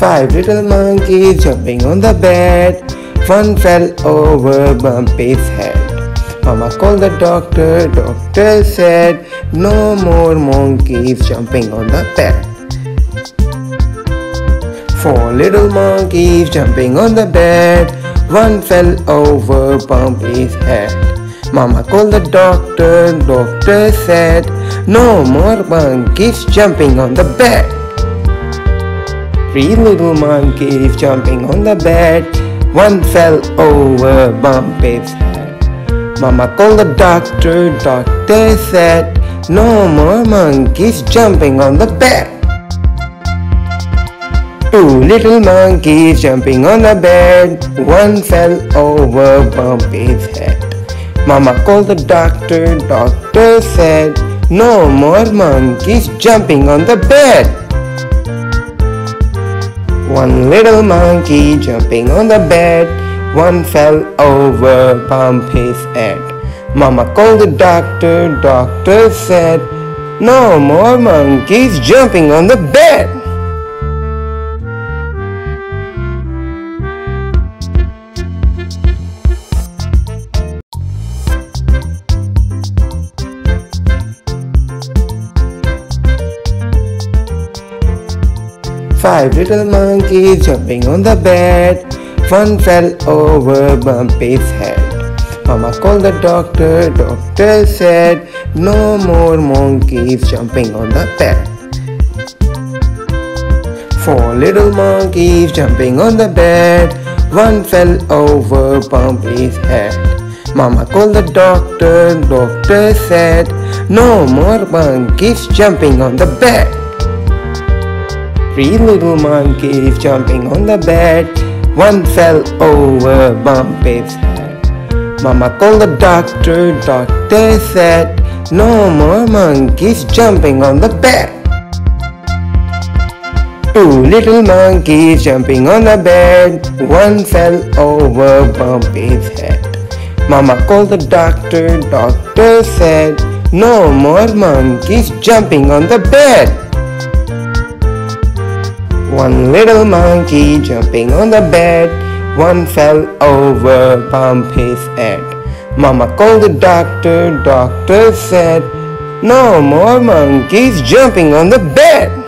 Five little monkeys jumping on the bed. One fell over Bumpy's head. Mama called the doctor. Doctor said, no more monkeys jumping on the bed. Four little monkeys jumping on the bed. One fell over Bumpy's head. Mama called the doctor. Doctor said, no more monkeys jumping on the bed. Three little monkeys jumping on the bed. One fell over Bumpy's head. Mama called the doctor. Doctor said, no more monkeys jumping on the bed. Two little monkeys jumping on the bed. One fell over Bumpy's head. Mama called the doctor. Doctor said, no more monkeys jumping on the bed. One little monkey jumping on the bed. One fell over Bumpy's head. Mama called the doctor. Doctor said, no more monkeys jumping on the bed. Five little monkeys jumping on the bed. One fell over Bumpy's head. Mama called the doctor. Doctor said, no more monkeys jumping on the bed. Four little monkeys jumping on the bed. One fell over Bumpy's head. Mama called the doctor. Doctor said, no more monkeys jumping on the bed. Three little monkeys jumping on the bed. One fell over Bumpy's head. Mama called the doctor. Doctor said, no more monkeys jumping on the bed. Two little monkeys jumping on the bed. One fell over Bumpy's head. Mama called the doctor. Doctor said, no more monkeys jumping on the bed. One little monkey jumping on the bed. One fell over Bumpy's head. Mama called the doctor. Doctor said, no more monkeys jumping on the bed.